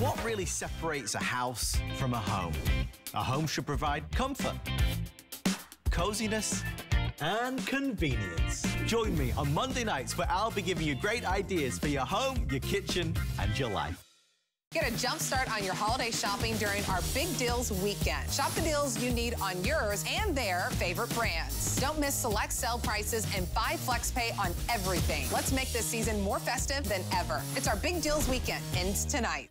What really separates a house from a home? A home should provide comfort, coziness, and convenience. Join me on Monday nights where I'll be giving you great ideas for your home, your kitchen, and your life. Get a jump start on your holiday shopping during our Big Deals weekend. Shop the deals you need on yours and their favorite brands. Don't miss select sale prices and buy FlexPay on everything. Let's make this season more festive than ever. It's our Big Deals weekend, ends tonight.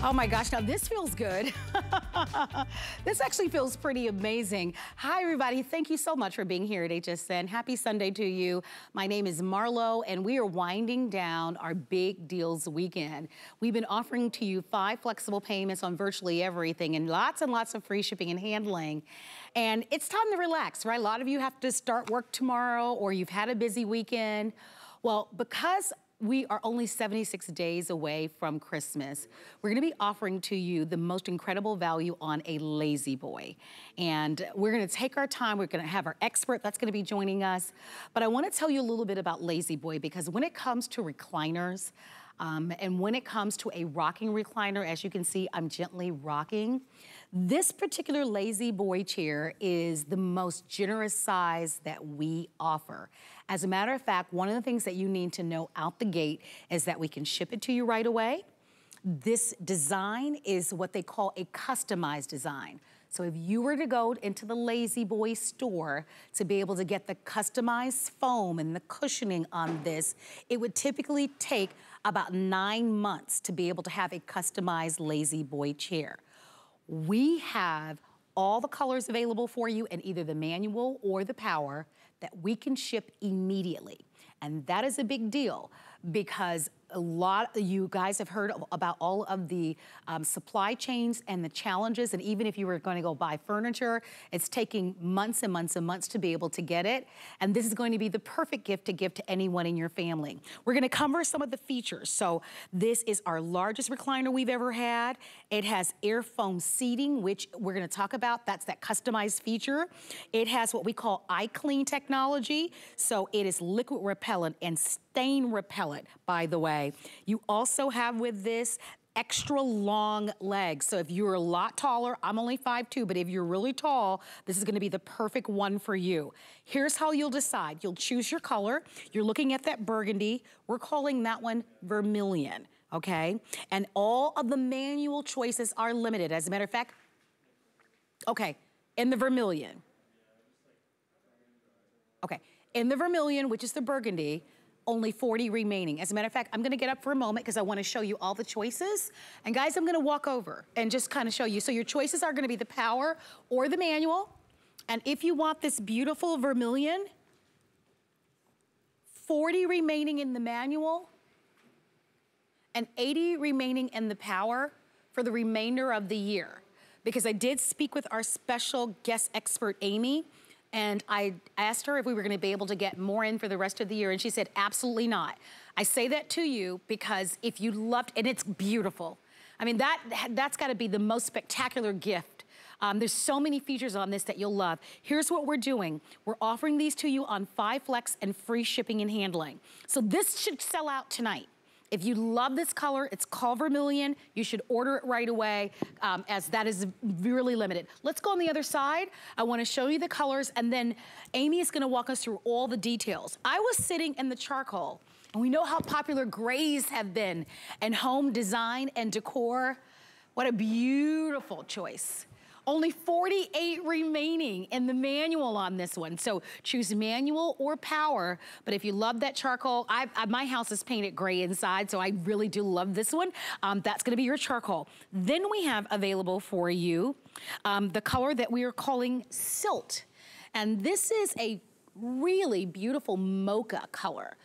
Oh my gosh, now this feels good. This actually feels pretty amazing. Hi everybody, thank you so much for being here at HSN. Happy Sunday to you. My name is Marlo and we are winding down our Big Deals weekend. We've been offering to you 5 flexible payments on virtually everything and lots of free shipping and handling. And it's time to relax, right? A lot of you have to start work tomorrow or you've had a busy weekend. Well, because we are only 76 days away from Christmas, we're gonna be offering to you the most incredible value on a La-Z-Boy. And we're gonna take our time, we're gonna have our expert that's gonna be joining us. But I wanna tell you a little bit about La-Z-Boy because when it comes to recliners, and when it comes to a rocking recliner, as you can see, I'm gently rocking. This particular La-Z-Boy chair is the most generous size that we offer. As a matter of fact, one of the things that you need to know out the gate is that we can ship it to you right away. This design is what they call a customized design. So if you were to go into the La-Z-Boy store to be able to get the customized foam and the cushioning on this, it would typically take about 9 months to be able to have a customized La-Z-Boy chair. We have all the colors available for you in either the manual or the power that we can ship immediately. And that is a big deal because a lot of you guys have heard about all of the supply chains and the challenges, and even if you were going to go buy furniture, it's taking months and months and months to be able to get it, and this is going to be the perfect gift to give to anyone in your family. We're going to cover some of the features. So this is our largest recliner we've ever had. It has air foam seating, which we're going to talk about. That's that customized feature. It has what we call iClean technology, so it is liquid repellent and stain repellent, by the way. You also have with this extra long legs. So if you're a lot taller, I'm only 5'2", but if you're really tall, this is gonna be the perfect one for you. Here's how you'll decide. You'll choose your color. You're looking at that burgundy. We're calling that one vermilion, okay? And all of the manual choices are limited. As a matter of fact, okay, in the vermilion. Okay, in the vermilion, which is the burgundy, only 40 remaining. As a matter of fact, I'm gonna get up for a moment because I wanna show you all the choices. And guys, I'm gonna walk over and just kinda show you. So your choices are gonna be the power or the manual. And if you want this beautiful vermilion, 40 remaining in the manual and 80 remaining in the power for the remainder of the year. Because I did speak with our special guest expert, Amy, and I asked her if we were gonna be able to get more in for the rest of the year, and she said, absolutely not. I say that to you because if you loved, and it's beautiful. I mean, that's gotta be the most spectacular gift. There's so many features on this that you'll love. Here's what we're doing. We're offering these to you on 5 flex and free shipping and handling. So this should sell out tonight. If you love this color, it's called vermilion. You should order it right away as that is really limited. Let's go on the other side. I wanna show you the colors and then Amy is gonna walk us through all the details. I was sitting in the charcoal and we know how popular grays have been in home design and decor. What a beautiful choice. Only 48 remaining in the manual on this one. So choose manual or power, but if you love that charcoal, my house is painted gray inside, so I really do love this one. That's gonna be your charcoal. Then we have available for you The color that we are calling Silt. And this is a really beautiful mocha color.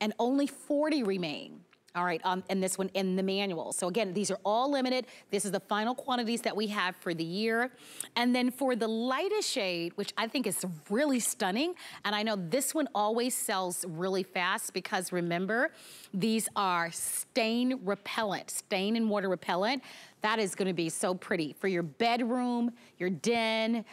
And only 40 remain. All right, and this one in the manual. So again, these are all limited. This is the final quantities that we have for the year. And then for the lightest shade, which I think is really stunning, and I know this one always sells really fast because remember, these are stain repellent, stain and water repellent. That is gonna be so pretty for your bedroom, your den,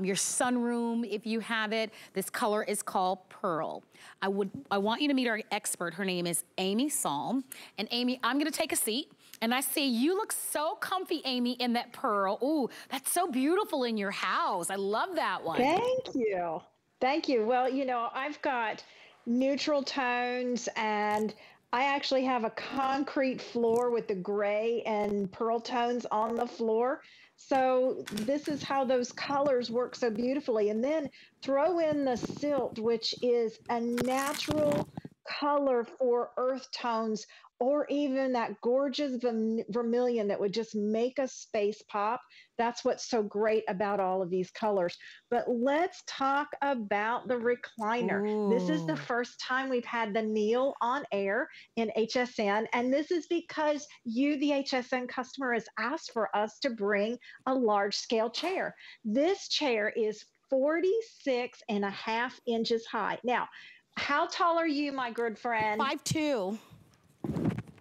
your sunroom, if you have it. This color is called Pearl. I want you to meet our expert. Her name is Amy Salm. And Amy, I'm gonna take a seat. And I see you look so comfy, Amy, in that Pearl. Ooh, that's so beautiful in your house. I love that one. Thank you. Thank you. Well, you know, I've got neutral tones and I actually have a concrete floor with the gray and pearl tones on the floor. So this is how those colors work so beautifully. And then throw in the silt, which is a natural color for earth tones, or even that gorgeous vermilion that would just make a space pop. That's what's so great about all of these colors. But let's talk about the recliner. Ooh. This is the first time we've had the Neil on air in HSN. And this is because you, the HSN customer, has asked for us to bring a large scale chair. This chair is 46.5 inches high. Now, how tall are you, my good friend? 5'2".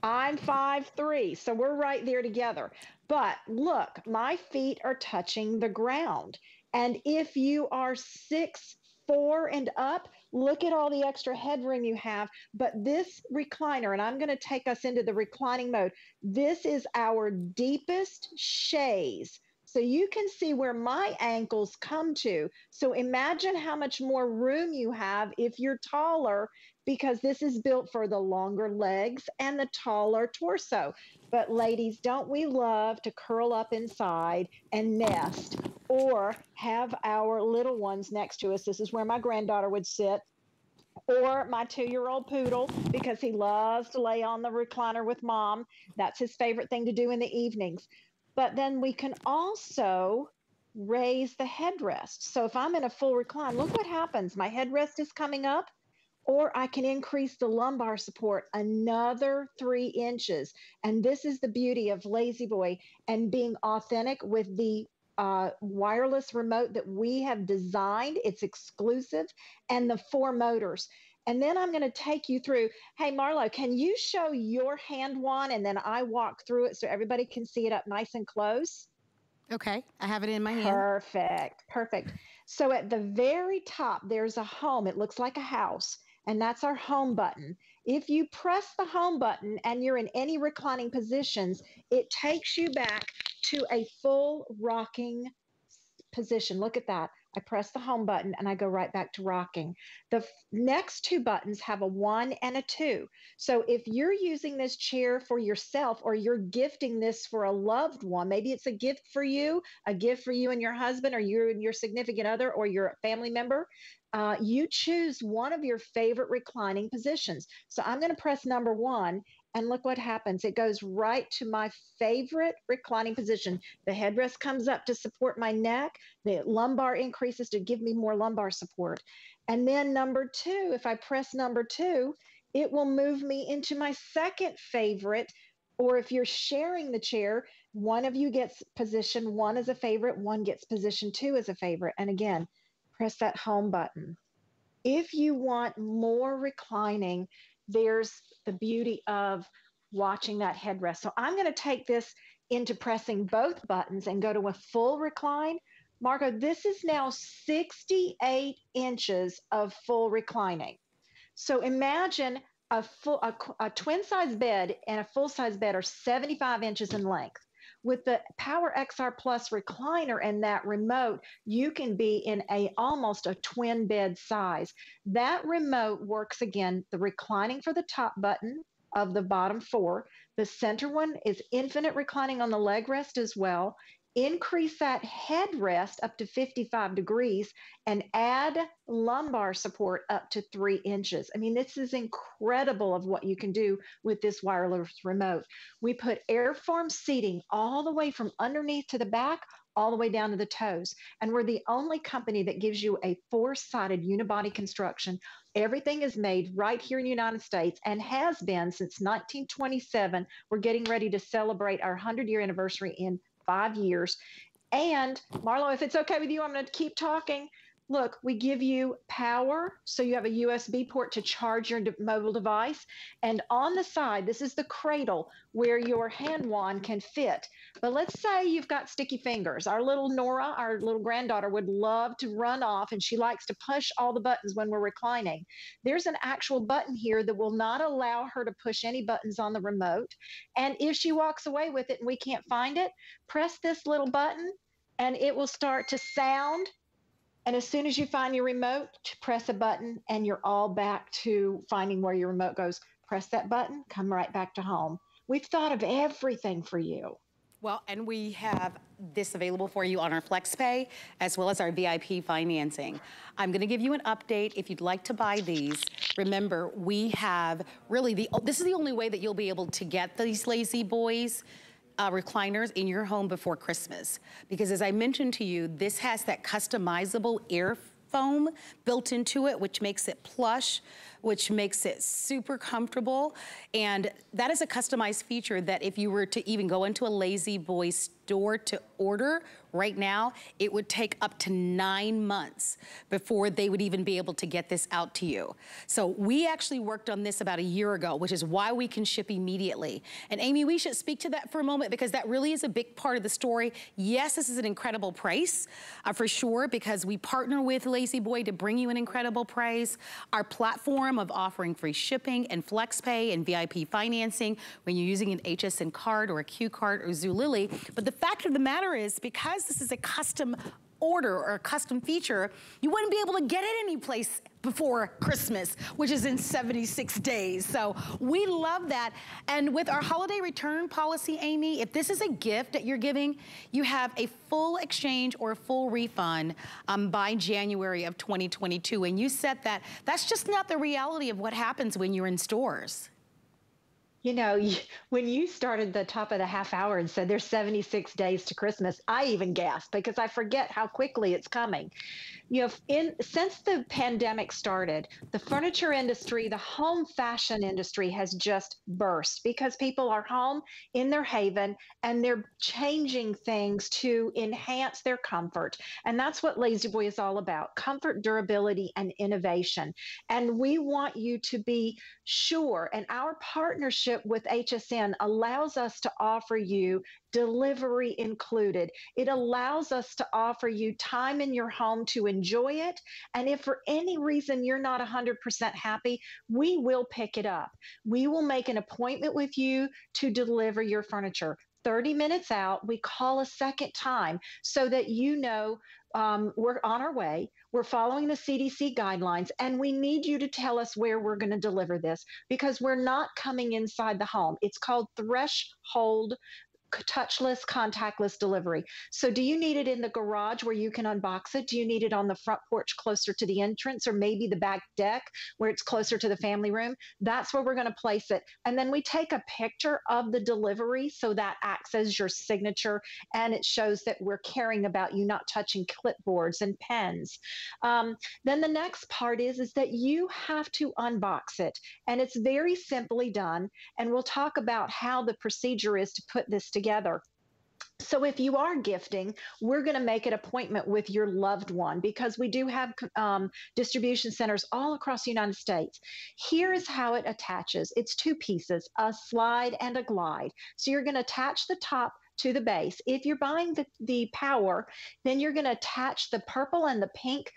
I'm 5'3", so we're right there together. But look, my feet are touching the ground. And if you are 6'4" and up, look at all the extra headroom you have. But this recliner, and I'm going to take us into the reclining mode, this is our deepest chaise. So you can see where my ankles come to. So imagine how much more room you have if you're taller, because this is built for the longer legs and the taller torso. But ladies, don't we love to curl up inside and nest or have our little ones next to us? This is where my granddaughter would sit, or my 2-year-old poodle, because he loves to lay on the recliner with mom. That's his favorite thing to do in the evenings. But then we can also raise the headrest. So if I'm in a full recline, look what happens. My headrest is coming up, or I can increase the lumbar support another 3 inches. And this is the beauty of La-Z-Boy and being authentic with the wireless remote that we have designed. It's exclusive, and the 4 motors. And then I'm going to take you through. Hey, Marlo, can you show your hand one? And then I walk through it so everybody can see it up nice and close. Okay. I have it in my hand. Perfect. Perfect. So at the very top, there's a home. It looks like a house. And that's our home button. If you press the home button and you're in any reclining positions, it takes you back to a full rocking position. Look at that. I press the home button and I go right back to rocking. The next 2 buttons have a 1 and a 2. So if you're using this chair for yourself, or you're gifting this for a loved one, maybe it's a gift for you and your husband, or you and your significant other, or your family member, you choose one of your favorite reclining positions. So I'm going to press number 1. And look what happens. It goes right to my favorite reclining position. The headrest comes up to support my neck. The lumbar increases to give me more lumbar support. And then number 2, if I press number 2, it will move me into my second favorite. Or if you're sharing the chair, one of you gets position 1 as a favorite, one gets position 2 as a favorite. And again, press that home button. If you want more reclining, there's the beauty of watching that headrest. So I'm going to take this into pressing both buttons and go to a full recline. Margo, this is now 68 inches of full reclining. So imagine a twin-size bed and a full-size bed are 75 inches in length. With the Power XR Plus recliner and that remote, you can be in almost a twin bed size. That remote works again, the reclining for the top button of the bottom 4. The center one is infinite reclining on the leg rest as well. Increase that headrest up to 55 degrees and add lumbar support up to 3 inches. I mean, this is incredible of what you can do with this wireless remote. We put airform seating all the way from underneath to the back, all the way down to the toes. And we're the only company that gives you a four-sided unibody construction. Everything is made right here in the United States and has been since 1927. We're getting ready to celebrate our 100-year anniversary in 5 years. And Marlo, if it's okay with you, I'm going to keep talking. Look, we give you power, so you have a USB port to charge your mobile device. And on the side, this is the cradle where your hand wand can fit. But let's say you've got sticky fingers. Our little Nora, our little granddaughter, would love to run off, and she likes to push all the buttons when we're reclining. There's an actual button here that will not allow her to push any buttons on the remote. And if she walks away with it and we can't find it, press this little button, and it will start to sound. And as soon as you find your remote, press a button, and you're all back to finding where your remote goes. Press that button, come right back to home. We've thought of everything for you. Well, and we have this available for you on our FlexPay, as well as our VIP financing. I'm gonna give you an update. If you'd like to buy these, remember, we have really, this is the only way that you'll be able to get these La-Z-Boys recliners in your home before Christmas, because as I mentioned to you, this has that customizable ear foam built into it, which makes it plush, which makes it super comfortable. And that is a customized feature that if you were to even go into a La-Z-Boy store to order right now, it would take up to 9 months before they would even be able to get this out to you. So we actually worked on this about a year ago, which is why we can ship immediately. And Amy, we should speak to that for a moment, because that really is a big part of the story. Yes, this is an incredible price for sure, because we partner with La-Z-Boy to bring you an incredible price. Our platform of offering free shipping and FlexPay and VIP financing when you're using an HSN card or a Q card or Zulily. But the fact of the matter is, because this is a custom order or a custom feature, you wouldn't be able to get it any place before Christmas, which is in 76 days. So we love that. And with our holiday return policy, Amy, if this is a gift that you're giving, you have a full exchange or a full refund by January of 2022. And you said that that's just not the reality of what happens when you're in stores. You know, when you started the top of the half hour and said there's 76 days to Christmas, I even gasped because I forget how quickly it's coming. You know, since the pandemic started, the furniture industry, the home fashion industry has just burst because people are home in their haven and they're changing things to enhance their comfort. And that's what La-Z-Boy is all about, comfort, durability, and innovation. And we want you to be sure, and our partnership with HSN allows us to offer you delivery included. It allows us to offer you time in your home to enjoy it. And if for any reason you're not 100% happy, we will pick it up. We will make an appointment with you to deliver your furniture. 30 minutes out, we call a second time so that you know we're on our way, we're following the CDC guidelines, and we need you to tell us where we're going to deliver this, because we're not coming inside the home. It's called threshold touchless, contactless delivery. So do you need it in the garage where you can unbox it? Do you need it on the front porch closer to the entrance, or maybe the back deck where it's closer to the family room? That's where we're going to place it. And then we take a picture of the delivery, so that acts as your signature, and it shows that we're caring about you, not touching clipboards and pens. Then the next part is that you have to unbox it, and it's very simply done. And we'll talk about how the procedure is to put this together. So if you are gifting, we're going to make an appointment with your loved one, because we do have distribution centers all across the United States. Here is how it attaches. It's two pieces, a slide and a glide. So you're going to attach the top to the base. If you're buying the power, then you're going to attach the purple and the pink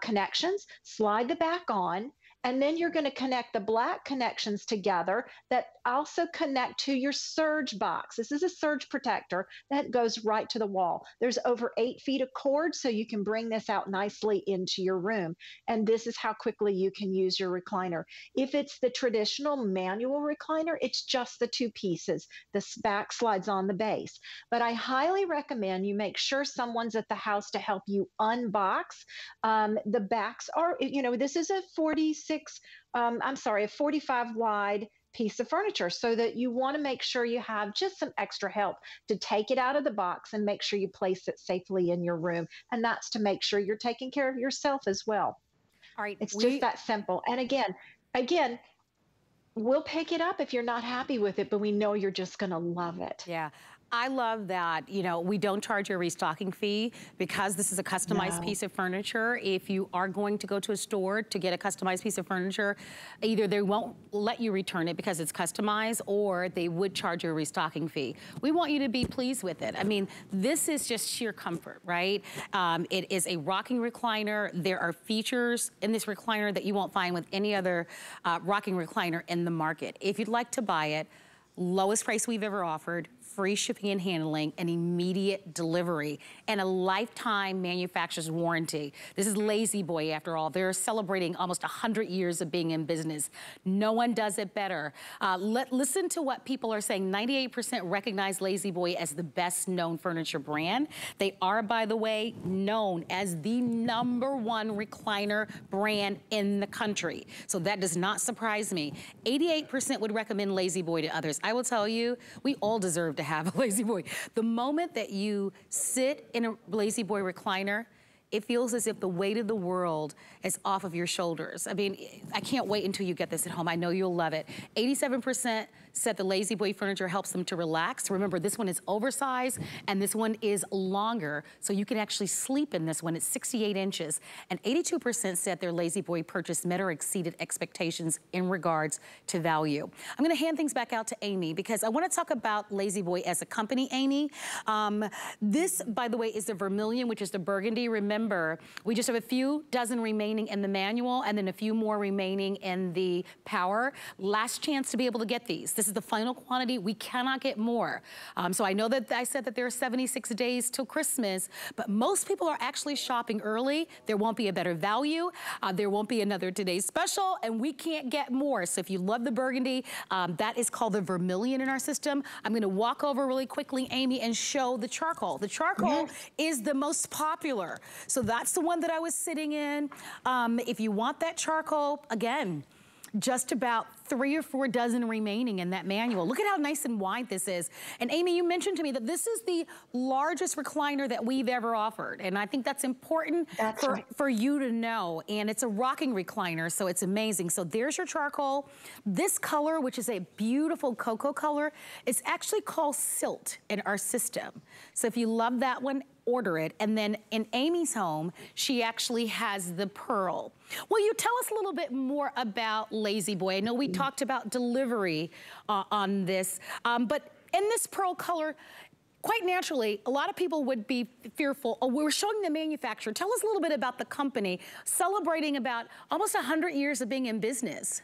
connections, slide the back on, and then you're going to connect the black connections together that also connect to your surge box. This is a surge protector that goes right to the wall. There's over 8 feet of cord, so you can bring this out nicely into your room. And this is how quickly you can use your recliner. If it's the traditional manual recliner, it's just the two pieces. The back slides on the base. But I highly recommend you make sure someone's at the house to help you unbox. The backs are, you know, this is a 46 a 45 wide, piece of furniture, so that you want to make sure you have just some extra help to take it out of the box and make sure you place it safely in your room. And that's to make sure you're taking care of yourself as well. All right. It's just that simple. And again, we'll pick it up if you're not happy with it, but we know you're just going to love it. Yeah. I love that, you know, we don't charge a restocking fee because this is a customized piece of furniture. If you are going to go to a store to get a customized piece of furniture, either they won't let you return it because it's customized, or they would charge you a restocking fee. We want you to be pleased with it. I mean, this is just sheer comfort, right? It is a rocking recliner. There are features in this recliner that you won't find with any other rocking recliner in the market. If you'd like to buy it, lowest price we've ever offered, free shipping and handling, and immediate delivery, and a lifetime manufacturer's warranty. This is La-Z-Boy, after all. They're celebrating almost 100 years of being in business. No one does it better. Listen to what people are saying. 98% recognize La-Z-Boy as the best-known furniture brand. They are, by the way, known as the #1 recliner brand in the country. So that does not surprise me. 88% would recommend La-Z-Boy to others. I will tell you, we all deserve to have a La-Z-Boy. The moment that you sit in a La-Z-Boy recliner, it feels as if the weight of the world is off of your shoulders. I mean, I can't wait until you get this at home. I know you'll love it. 87% said the La-Z-Boy furniture helps them to relax. Remember, this one is oversized and this one is longer, so you can actually sleep in this one. It's 68 inches. And 82% said their La-Z-Boy purchase met or exceeded expectations in regards to value. I'm gonna hand things back out to Amy because I wanna talk about La-Z-Boy as a company, Amy. This, by the way, is the Vermilion, which is the burgundy. Remember, we just have a few dozen remaining in the manual and then a few more remaining in the power. Last chance to be able to get these. This is the final quantity. We cannot get more. So I know that I said that there are 76 days till Christmas, but most people are actually shopping early. There won't be a better value. There won't be another today's special, and we can't get more. So if you love the burgundy, that is called the Vermilion in our system. I'm gonna walk over really quickly, Amy, and show the charcoal. The charcoal is the most popular. So that's the one that I was sitting in. If you want that charcoal, again, just about 3 or 4 dozen remaining in that manual. Look at how nice and wide this is. And Amy, you mentioned to me that this is the largest recliner that we've ever offered. And I think that's important for you to know. And it's a rocking recliner, so it's amazing. So there's your charcoal. This color, which is a beautiful cocoa color, is actually called silt in our system. So if you love that one, order it. And then in Amy's home, she actually has the pearl. Will you tell us a little bit more about La-Z-Boy? I know we talked about delivery on this, but in this pearl color, quite naturally, a lot of people would be fearful. Oh, we're showing the manufacturer. Tell us a little bit about the company, celebrating about almost 100 years of being in business.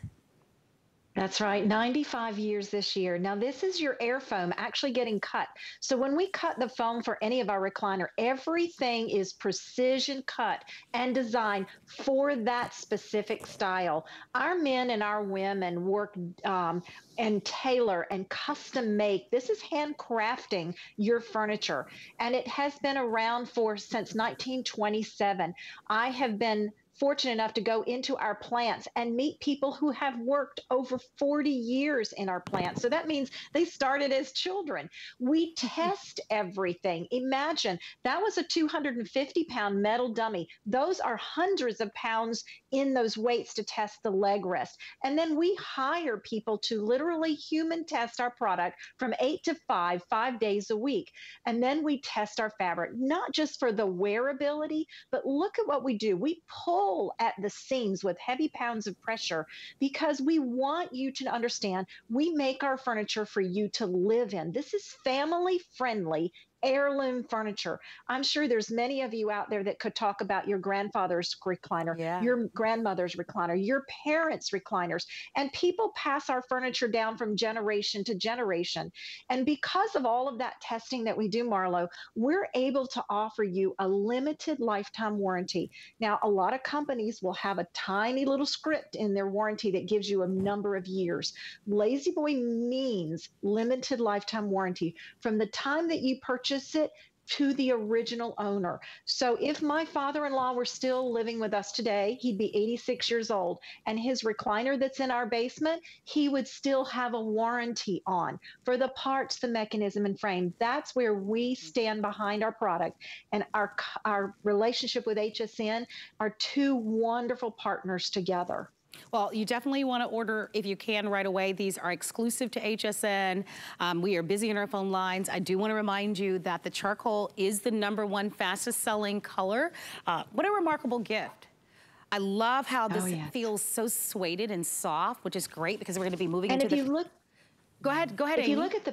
That's right, 95 years this year. Now this is your air foam actually getting cut. So when we cut the foam for any of our recliner, everything is precision cut and designed for that specific style. Our men and our women work and tailor and custom make. This is handcrafting your furniture. And it has been around since 1927. I have been fortunate enough to go into our plants and meet people who have worked over 40 years in our plants. So that means they started as children. We test everything. Imagine, that was a 250-pound metal dummy. Those are hundreds of pounds in those weights to test the leg rest. And then we hire people to literally human test our product from 8 to 5, 5 days a week. And then we test our fabric, not just for the wearability, but look at what we do. We pull at the seams with heavy pounds of pressure because we want you to understand we make our furniture for you to live in. This is family friendly heirloom furniture. I'm sure there's many of you out there that could talk about your grandfather's recliner, your grandmother's recliner, your parents' recliners, and people pass our furniture down from generation to generation. And because of all of that testing that we do, Marlo, we're able to offer you a limited lifetime warranty. Now, a lot of companies will have a tiny little script in their warranty that gives you a number of years. La-Z-Boy means limited lifetime warranty. From the time that you purchase it to the original owner. So if my father-in-law were still living with us today, he'd be 86 years old, and his recliner that's in our basement, he would still have a warranty on for the parts, the mechanism, and frame. That's where we stand behind our product, and our relationship with HSN are two wonderful partners together. Well, you definitely want to order if you can right away. These are exclusive to HSN. We are busy in our phone lines. I do want to remind you that the charcoal is the #1 fastest selling color. What a remarkable gift. I love how this feels so suede and soft, which is great because we're going to be moving into the... Go ahead, Amy. If you look at the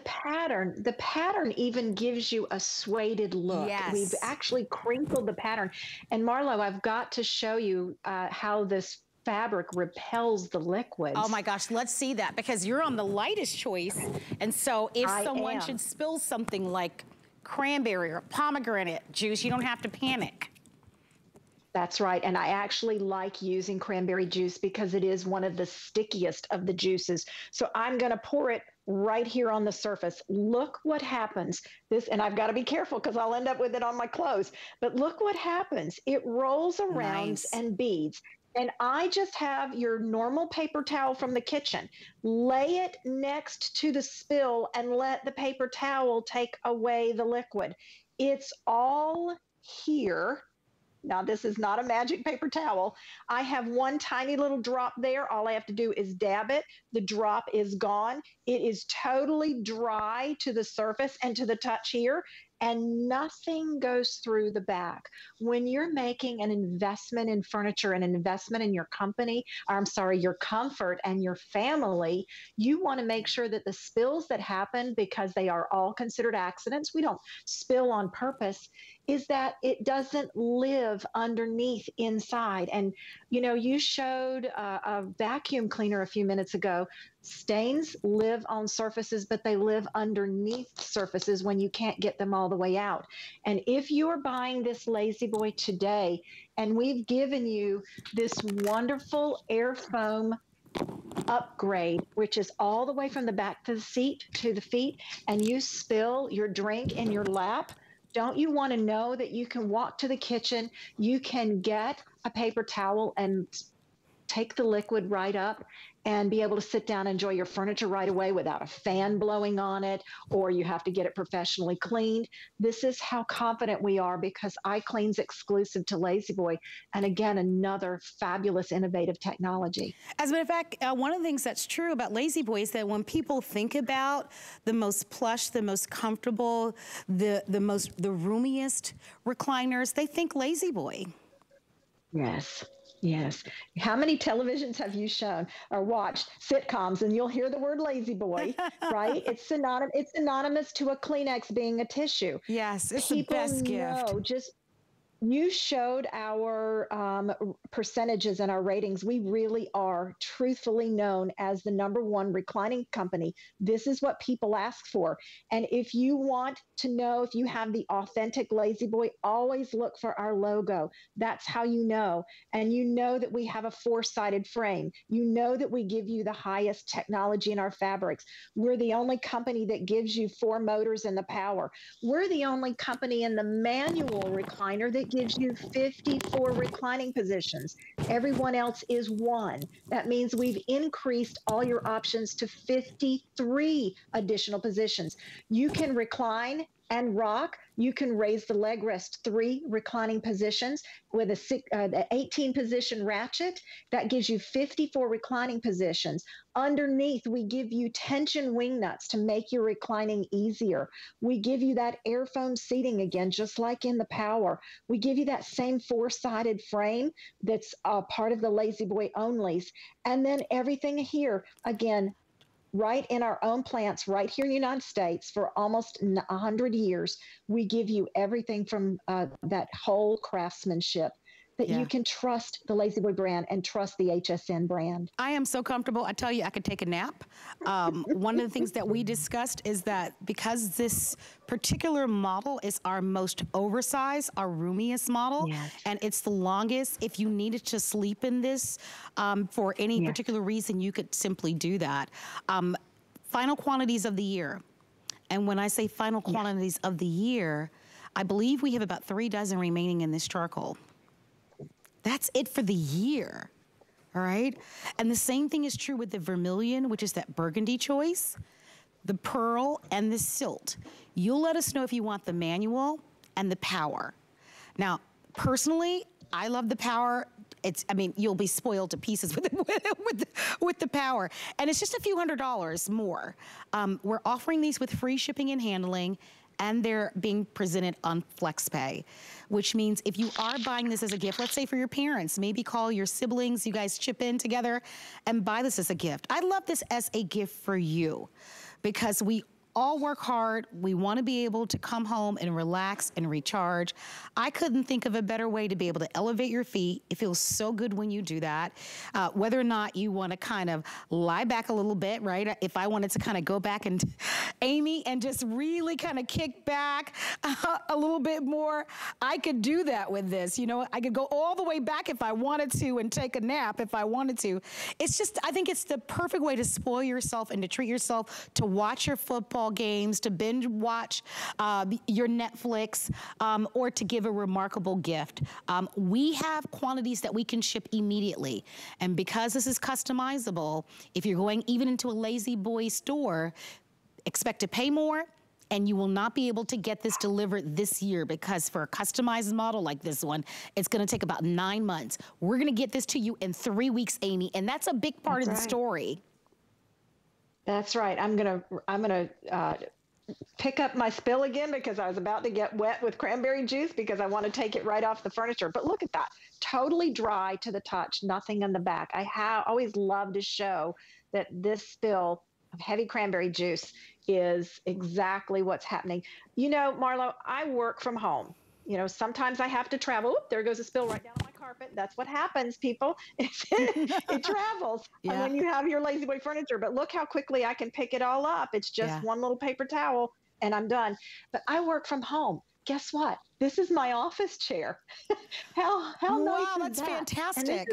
pattern even gives you a sueded look. Yes. We've actually crinkled the pattern. And Marlo, I've got to show you how this fabric repels the liquids. Oh my gosh, let's see that, because you're on the lightest choice. And so if someone should spill something like cranberry or pomegranate juice, you don't have to panic. That's right, and I actually like using cranberry juice because it is one of the stickiest of the juices. So I'm gonna pour it right here on the surface. Look what happens. This, and I've got to be careful because I'll end up with it on my clothes, but look what happens. It rolls around and beads. And I just have your normal paper towel from the kitchen. Lay it next to the spill and let the paper towel take away the liquid. It's all here. Now, this is not a magic paper towel. I have one tiny little drop there. All I have to do is dab it. The drop is gone. It is totally dry to the surface and to the touch here, and nothing goes through the back. When you're making an investment in furniture, an investment in your company, or I'm sorry, your comfort and your family, you want to make sure that the spills that happen, because they are all considered accidents, we don't spill on purpose, is that it doesn't live underneath inside. And, you know, you showed a vacuum cleaner a few minutes ago. Stains live on surfaces, but they live underneath surfaces when you can't get them all the way out. And if you are buying this La-Z-Boy today, and we've given you this wonderful air foam upgrade, which is all the way from the back to the seat to the feet, and you spill your drink in your lap, don't you want to know that you can walk to the kitchen, you can get a paper towel and take the liquid right up and be able to sit down and enjoy your furniture right away without a fan blowing on it, or you have to get it professionally cleaned. This is how confident we are, because iClean's exclusive to La-Z-Boy. And again, another fabulous, innovative technology. As a matter of fact, one of the things that's true about La-Z-Boy is that when people think about the most plush, the most comfortable, the roomiest recliners, they think La-Z-Boy. Yes. Yes. How many televisions have you shown or watched sitcoms, and you'll hear the word La-Z-Boy, right? It's synonymous to a Kleenex being a tissue. Yes, it's the best gift. People know. Just you showed our percentages and our ratings. We really are truthfully known as the #1 reclining company. This is what people ask for. And if you want to know if you have the authentic La-Z-Boy, always look for our logo. That's how you know. And you know that we have a 4-sided frame. You know that we give you the highest technology in our fabrics. We're the only company that gives you 4 motors and the power. We're the only company in the manual recliner that gives you 54 reclining positions. Everyone else is 1. That means we've increased all your options to 53 additional positions. You can recline and rock. You can raise the leg rest 3 reclining positions with a 18 position ratchet. That gives you 54 reclining positions. Underneath, we give you tension wing nuts to make your reclining easier. We give you that air foam seating again, just like in the Power. We give you that same 4-sided frame that's part of the La-Z-Boy onlys. And then everything here, again, right in our own plants, right here in the United States, for almost 100 years, we give you everything from that whole craftsmanship that you can trust the La-Z-Boy brand and trust the HSN brand. I am so comfortable. I tell you, I could take a nap. One of the things that we discussed is that because this particular model is our most oversized, our roomiest model, and it's the longest, if you needed to sleep in this for any particular reason, you could simply do that. Final quantities of the year. And when I say final quantities of the year, I believe we have about 3 dozen remaining in this charcoal. That's it for the year, all right? And the same thing is true with the vermilion, which is that burgundy choice, the pearl, and the silt. You'll let us know if you want the manual and the power. Now, personally, I love the power. It's, I mean, you'll be spoiled to pieces with the power. And it's just a few $100 more. We're offering these with free shipping and handling, and they're being presented on FlexPay, which means if you are buying this as a gift, let's say for your parents, maybe call your siblings, you guys chip in together and buy this as a gift. I love this as a gift for you because we all work hard. We want to be able to come home and relax and recharge. I couldn't think of a better way to be able to elevate your feet. It feels so good when you do that. Whether or not you want to kind of lie back a little bit, right? If I wanted to kind of go back and Amy and just really kind of kick back a little bit more, I could do that with this. You know, I could go all the way back if I wanted to and take a nap if I wanted to. It's just, I think it's the perfect way to spoil yourself and to treat yourself, to watch your football games, to binge watch your Netflix, or to give a remarkable gift. We have quantities that we can ship immediately. And because this is customizable, if you're going even into a La-Z-Boy store, expect to pay more, and you will not be able to get this delivered this year because for a customized model like this one, it's gonna take about 9 months. We're gonna get this to you in 3 weeks, Amy, and that's a big part of the story. That's right. I'm gonna pick up my spill again because I was about to get wet with cranberry juice because I want to take it right off the furniture. But look at that. Totally dry to the touch, nothing on the back. I always love to show that this spill of heavy cranberry juice is exactly what's happening. You know, Marlo, I work from home. You know, sometimes I have to travel. Oop, there goes a spill right down my carpet. That's what happens, people. It travels when you have your La-Z-Boy furniture. But look how quickly I can pick it all up. It's just one little paper towel, and I'm done. But I work from home. Guess what? This is my office chair. how wow, nice that's is that? Fantastic.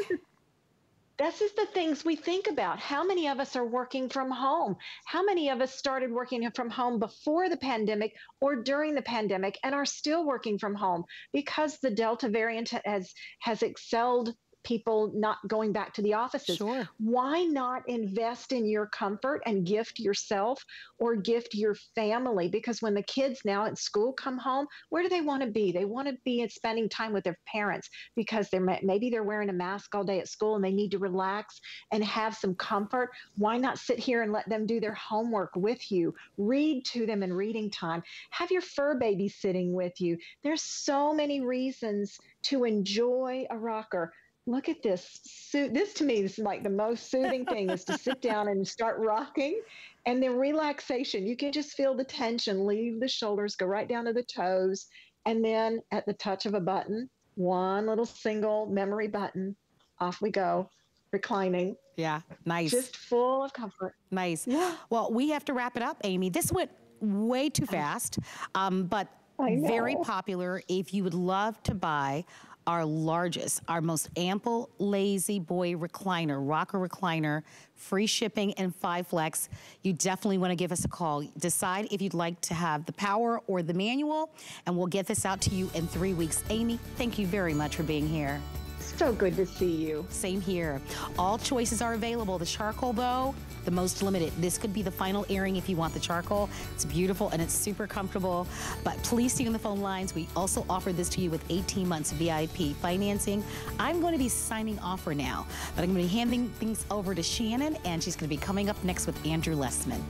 This is the things we think about. How many of us are working from home? How many of us started working from home before the pandemic or during the pandemic and are still working from home because the Delta variant has excelled people not going back to the offices? Sure. Why not invest in your comfort and gift yourself or gift your family? Because when the kids now at school come home, where do they want to be? They want to be spending time with their parents because maybe they're wearing a mask all day at school and they need to relax and have some comfort. Why not sit here and let them do their homework with you? Read to them in reading time. Have your fur baby sitting with you. There's so many reasons to enjoy a rocker. Look at this. This to me is like the most soothing thing is to sit down and start rocking. And then relaxation. You can just feel the tension. Leave the shoulders, go right down to the toes. And then at the touch of a button, one little single memory button, off we go. Reclining. Yeah, nice. Just full of comfort. Nice. Yeah. Well, we have to wrap it up, Amy. This went way too fast, but very popular. If you would love to buy our largest, our most ample La-Z-Boy recliner, rocker recliner, free shipping and 5 flex. You definitely want to give us a call. Decide if you'd like to have the power or the manual, and we'll get this out to you in 3 weeks. Amy, thank you very much for being here. So good to see you. Same here. All choices are available. The charcoal, though, the most limited. This could be the final airing if you want the charcoal. It's beautiful and it's super comfortable. But please stay on the phone lines. We also offer this to you with 18 months VIP financing. I'm going to be signing off for now, but I'm going to be handing things over to Shannon, and she's going to be coming up next with Andrew Lessman.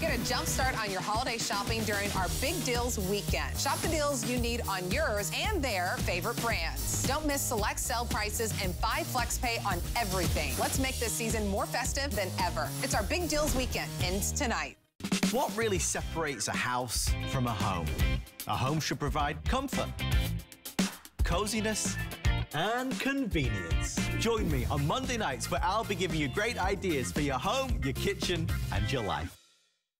Get a jump start on your holiday shopping during our Big Deals Weekend. Shop the deals you need on yours and their favorite brands. Don't miss select sale prices and 5 FlexPay on everything. Let's make this season more festive than ever. It's our Big Deals Weekend, ends tonight. What really separates a house from a home? A home should provide comfort, coziness, and convenience. Join me on Monday nights where I'll be giving you great ideas for your home, your kitchen, and your life.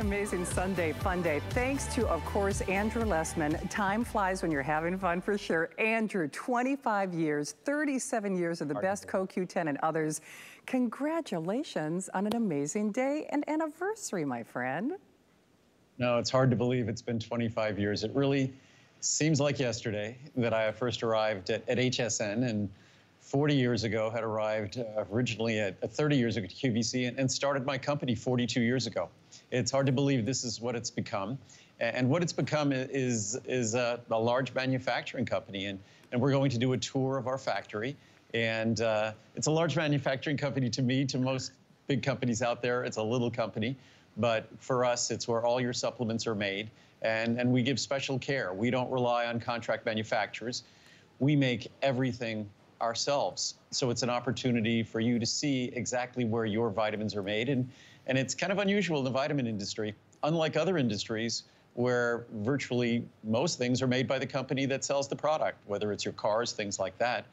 Amazing Sunday fun day. Thanks to, of course, Andrew Lessman. Time flies when you're having fun, for sure. Andrew, 25 years, 37 years of the best CoQ10 and others. Congratulations on an amazing day and anniversary, my friend. No, it's hard to believe it's been 25 years. It really seems like yesterday that I first arrived at HSN, and 40 years ago had arrived originally at 30 years ago at QVC, and started my company 42 years ago. It's hard to believe this is what it's become. And what it's become is a large manufacturing company. And we're going to do a tour of our factory. And it's a large manufacturing company to me, to most big companies out there. It's a little company. But for us, it's where all your supplements are made. And we give special care. We don't rely on contract manufacturers. We make everything ourselves. So it's an opportunity for you to see exactly where your vitamins are made. And it's kind of unusual in the vitamin industry, unlike other industries where virtually most things are made by the company that sells the product, whether it's your cars, things like that.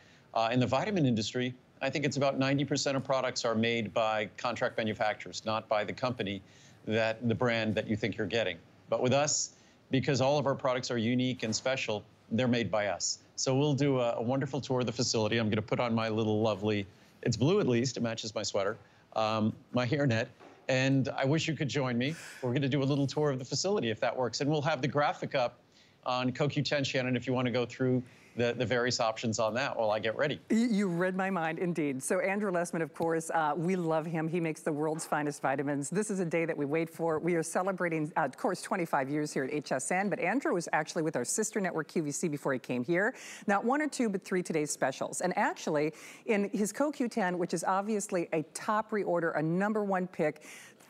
In the vitamin industry, I think it's about 90% of products are made by contract manufacturers, not by the company, that the brand that you think you're getting. But with us, because all of our products are unique and special, they're made by us. So we'll do a wonderful tour of the facility. I'm gonna put on my little lovely, it's blue at least, it matches my sweater, my hairnet. And I wish you could join me. We're going to do a little tour of the facility, if that works. And we'll have the graphic up on CoQ10, Shannon, if you want to go through the various options on that while I get ready. You read my mind, indeed. So Andrew Lessman, of course, we love him. He makes the world's finest vitamins. This is a day that we wait for. We are celebrating, of course, 25 years here at HSN, but Andrew was actually with our sister network, QVC, before he came here. Not one or two, but three today's specials. And actually, in his CoQ10, which is obviously a top reorder, a #1 pick,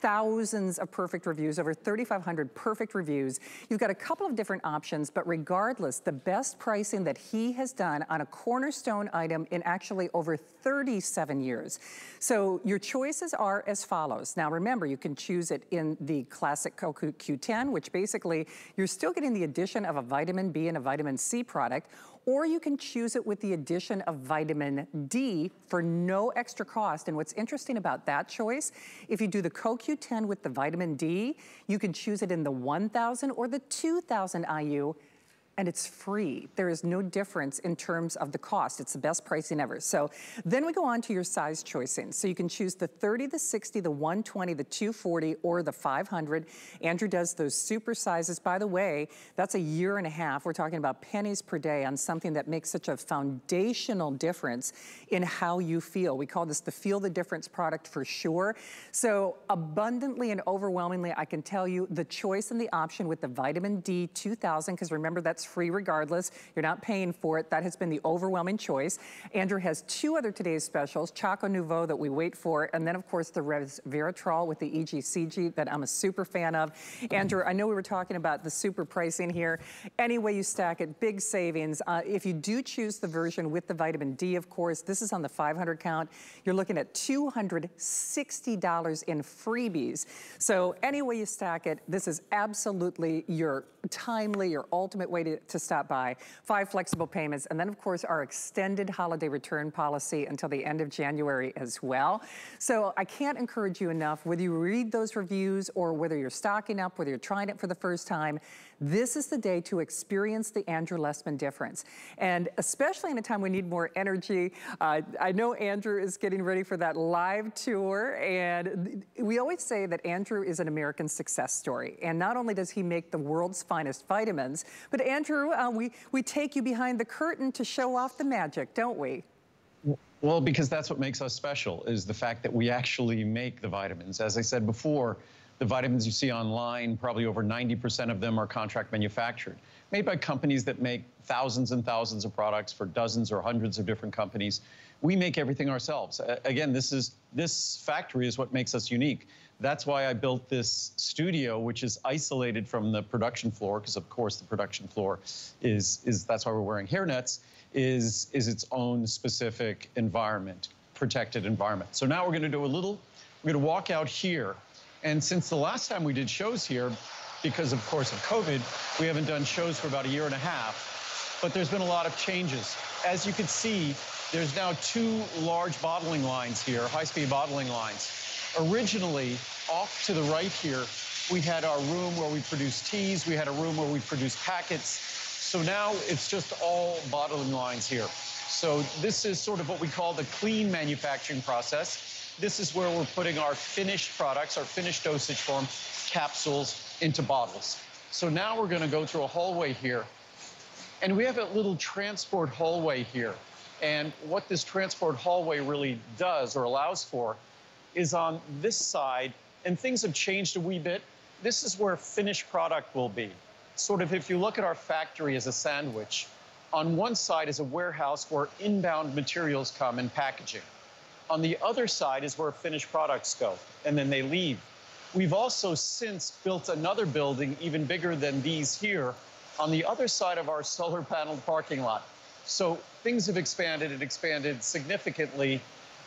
thousands of perfect reviews, over 3,500 perfect reviews. You've got a couple of different options, but regardless, the best pricing that he has done on a cornerstone item in actually over 37 years. So your choices are as follows. Now remember, you can choose it in the classic CoQ10, which basically you're still getting the addition of a vitamin B and a vitamin C product, or you can choose it with the addition of vitamin D for no extra cost. And what's interesting about that choice, if you do the CoQ10 with the vitamin D, you can choose it in the 1,000 or the 2,000 IU, and it's free. There is no difference in terms of the cost. It's the best pricing ever. So then we go on to your size choosing. So you can choose the 30, the 60, the 120, the 240, or the 500. Andrew does those super sizes. By the way, that's a year and a half. We're talking about pennies per day on something that makes such a foundational difference in how you feel. We call this the Feel the Difference product, for sure. So abundantly and overwhelmingly, I can tell you the choice and the option with the vitamin D 2000, because remember, that's free regardless. You're not paying for it. That has been the overwhelming choice. Andrew has two other today's specials, Chocolat Nouveau that we wait for, and then of course the resveratrol with the EGCG that I'm a super fan of. Andrew, I know we were talking about the super pricing here. Any way you stack it, big savings. If you do choose the version with the vitamin D, of course, this is on the 500 count. You're looking at $260 in freebies. So any way you stack it, this is absolutely your timely, your ultimate way to stop by. 5 flexible payments, and then of course our extended holiday return policy until the end of January as well. So I can't encourage you enough, whether you read those reviews or whether you're stocking up, whether you're trying it for the first time, This is the day to experience the Andrew Lessman difference. And especially in a time we need more energy. I know Andrew is getting ready for that live tour. And we always say that Andrew is an American success story. And not only does he make the world's finest vitamins, but Andrew, we take you behind the curtain to show off the magic, don't we? Well, because that's what makes us special, is the fact that we actually make the vitamins. As I said before, the vitamins you see online, probably over 90% of them are contract manufactured, made by companies that make thousands and thousands of products for dozens or hundreds of different companies. We make everything ourselves. Again, this factory is what makes us unique. That's why I built this studio, which is isolated from the production floor, because of course the production floor is that's why we're wearing hairnets. Is its own specific environment, protected environment. So now we're gonna do a little, we're gonna walk out here. And since the last time we did shows here, because of course of COVID, we haven't done shows for about a year and a half, but there's been a lot of changes. As you can see, there's now two large bottling lines here, high-speed bottling lines. Originally, off to the right here, we had our room where we produced teas, we had a room where we produced packets. So now it's just all bottling lines here. So this is sort of what we call the clean manufacturing process. This is where we're putting our finished products, our finished dosage form capsules into bottles. So now we're gonna go through a hallway here, and we have a little transport hallway here. And what this transport hallway really does or allows for is on this side, and things have changed a wee bit. This is where finished product will be. Sort of if you look at our factory as a sandwich, on one side is a warehouse where inbound materials come in packaging. On the other side is where finished products go, and then they leave. We've also since built another building even bigger than these here on the other side of our solar paneled parking lot. So things have expanded and expanded significantly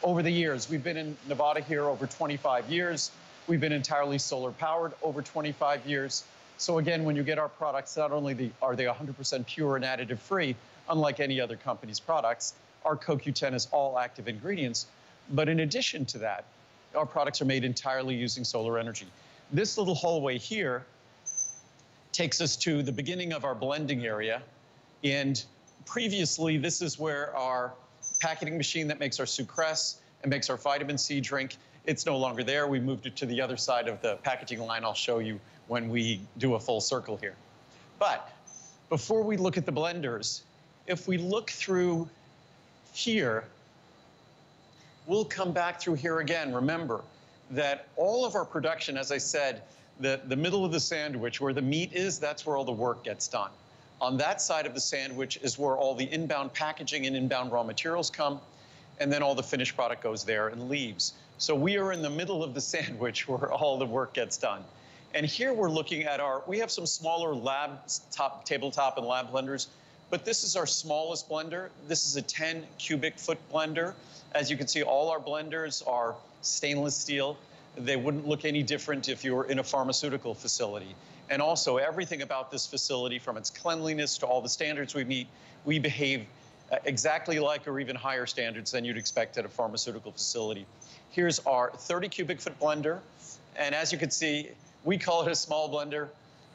over the years. We've been in Nevada here over 25 years. We've been entirely solar powered over 25 years. So again, when you get our products, not only are they 100% pure and additive free, unlike any other company's products, our CoQ10 is all active ingredients. But in addition to that, our products are made entirely using solar energy. This little hallway here takes us to the beginning of our blending area. And previously, this is where our packaging machine that makes our Sucrest and makes our vitamin C drink, it's no longer there. We moved it to the other side of the packaging line. I'll show you when we do a full circle here. But before we look at the blenders, if we look through here, we'll come back through here again. Remember that all of our production, as I said, the middle of the sandwich where the meat is, that's where all the work gets done. On that side of the sandwich is where all the inbound packaging and inbound raw materials come, and then all the finished product goes there and leaves. So we are in the middle of the sandwich where all the work gets done. And here we're looking at our, we have some smaller tabletop and lab blenders, but this is our smallest blender. This is a 10 cubic foot blender. As you can see, all our blenders are stainless steel. They wouldn't look any different if you were in a pharmaceutical facility. And also everything about this facility, from its cleanliness to all the standards we meet, we behave exactly like or even higher standards than you'd expect at a pharmaceutical facility. Here's our 30 cubic foot blender. And as you can see, we call it a small blender.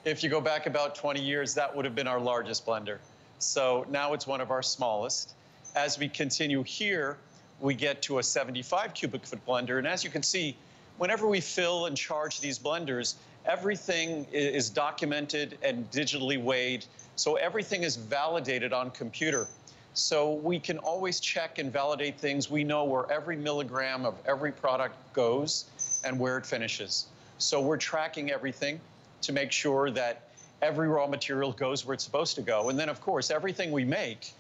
If you go back about 20 years, that would have been our largest blender. So now it's one of our smallest. As we continue here, we get to a 75 cubic foot blender. And as you can see, whenever we fill and charge these blenders, everything is documented and digitally weighed. So everything is validated on computer. So we can always check and validate things. We know where every milligram of every product goes and where it finishes. So we're tracking everything to make sure that every raw material goes where it's supposed to go. And then, of course, everything we make,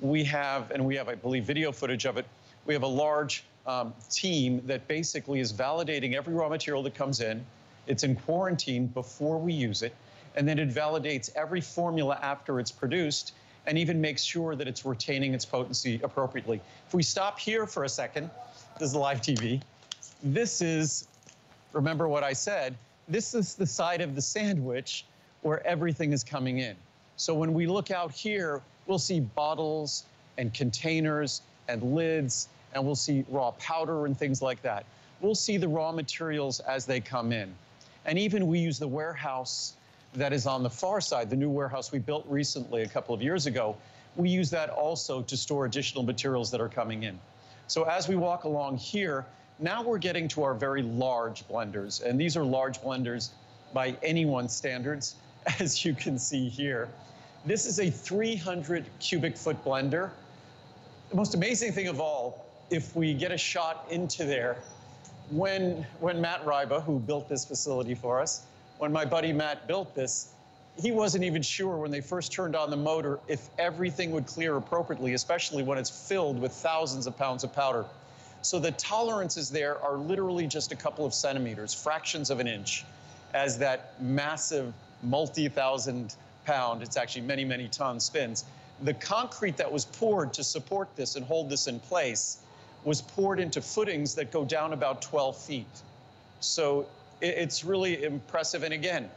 we have, and we have, I believe, video footage of it, we have a large team that basically is validating every raw material that comes in. It's in quarantine before we use it. And then it validates every formula after it's produced, and even makes sure that it's retaining its potency appropriately. If we stop here for a second, this is live TV. This is, remember what I said, this is the side of the sandwich where everything is coming in. So when we look out here, we'll see bottles and containers and lids, and we'll see raw powder and things like that. We'll see the raw materials as they come in. And even we use the warehouse that is on the far side, the new warehouse we built recently a couple of years ago, we use that also to store additional materials that are coming in. So as we walk along here, now we're getting to our very large blenders, and these are large blenders by anyone's standards, as you can see here. This is a 300 cubic foot blender. The most amazing thing of all, if we get a shot into there, when Matt Riba, who built this facility for us, when my buddy Matt built this, he wasn't even sure when they first turned on the motor if everything would clear appropriately, especially when it's filled with thousands of pounds of powder. So the tolerances there are literally just a couple of centimeters, fractions of an inch, as that massive multi-thousand pound, it's actually many, many tons spins. The concrete that was poured to support this and hold this in place was poured into footings that go down about 12 feet. So it's really impressive. And again,